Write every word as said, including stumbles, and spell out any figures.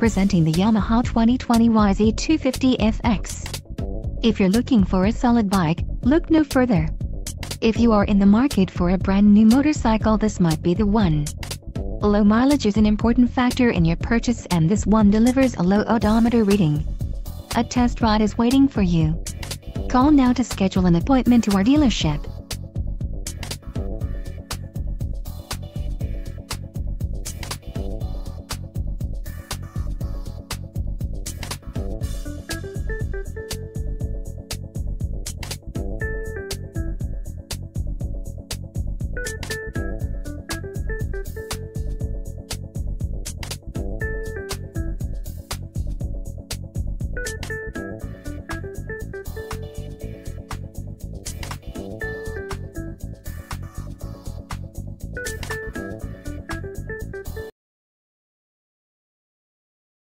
Presenting the Yamaha twenty twenty Y Z two fifty F X. If you're looking for a solid bike, look no further. If you are in the market for a brand new motorcycle, this might be the one. Low mileage is an important factor in your purchase, and this one delivers a low odometer reading. A test ride is waiting for you. Call now to schedule an appointment to our dealership.